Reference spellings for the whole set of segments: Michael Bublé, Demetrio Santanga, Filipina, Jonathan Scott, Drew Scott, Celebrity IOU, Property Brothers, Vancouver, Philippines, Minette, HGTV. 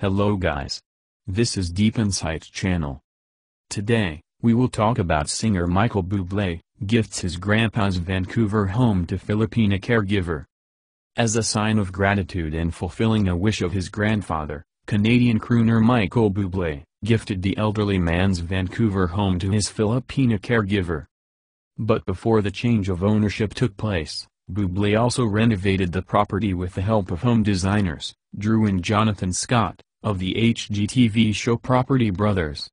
Hello guys. This is Deep Insight channel. Today, we will talk about singer Michael Bublé, gifts his grandpa's Vancouver home to Filipina caregiver. As a sign of gratitude and fulfilling a wish of his grandfather, Canadian crooner Michael Bublé gifted the elderly man's Vancouver home to his Filipina caregiver. But before the change of ownership took place, Bublé also renovated the property with the help of home designers, Drew and Jonathan Scott, of the HGTV show Property Brothers.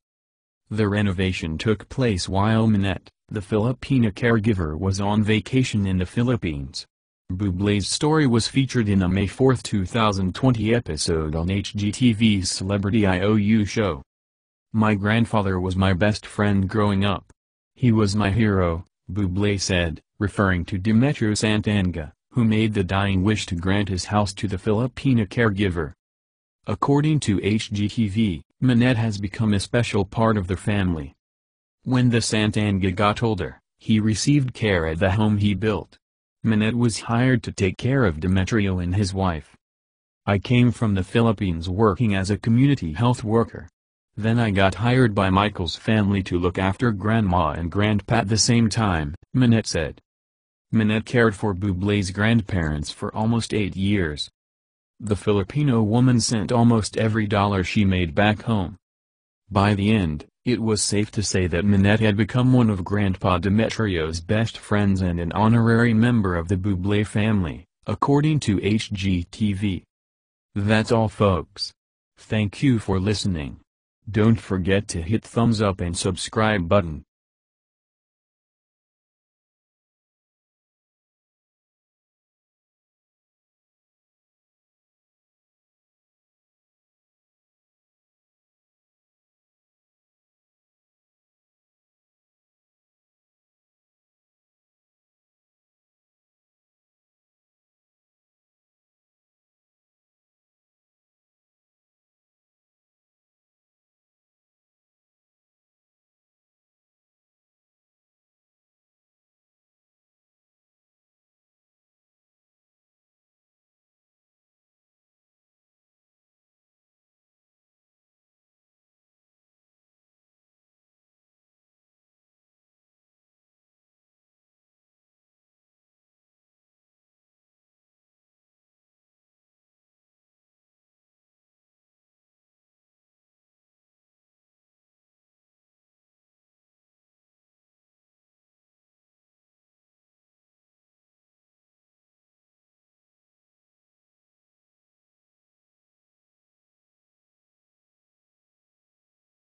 The renovation took place while Minette, the Filipina caregiver, was on vacation in the Philippines. Bublé's story was featured in a May 4, 2020 episode on HGTV's Celebrity IOU show. "My grandfather was my best friend growing up. He was my hero," Bublé said, referring to Demetrio Santanga, who made the dying wish to grant his house to the Filipina caregiver. According to HGTV, Minette has become a special part of the family. When the Santanga got older, he received care at the home he built. Minette was hired to take care of Demetrio and his wife. "I came from the Philippines working as a community health worker. Then I got hired by Michael's family to look after Grandma and Grandpa at the same time," Minette said. Minette cared for Bublé's grandparents for almost 8 years. The Filipino woman sent almost every dollar she made back home. By the end, it was safe to say that Minette had become one of Grandpa Demetrio's best friends and an honorary member of the Bublé family, according to HGTV. That's all folks. Thank you for listening. Don't forget to hit thumbs up and subscribe button.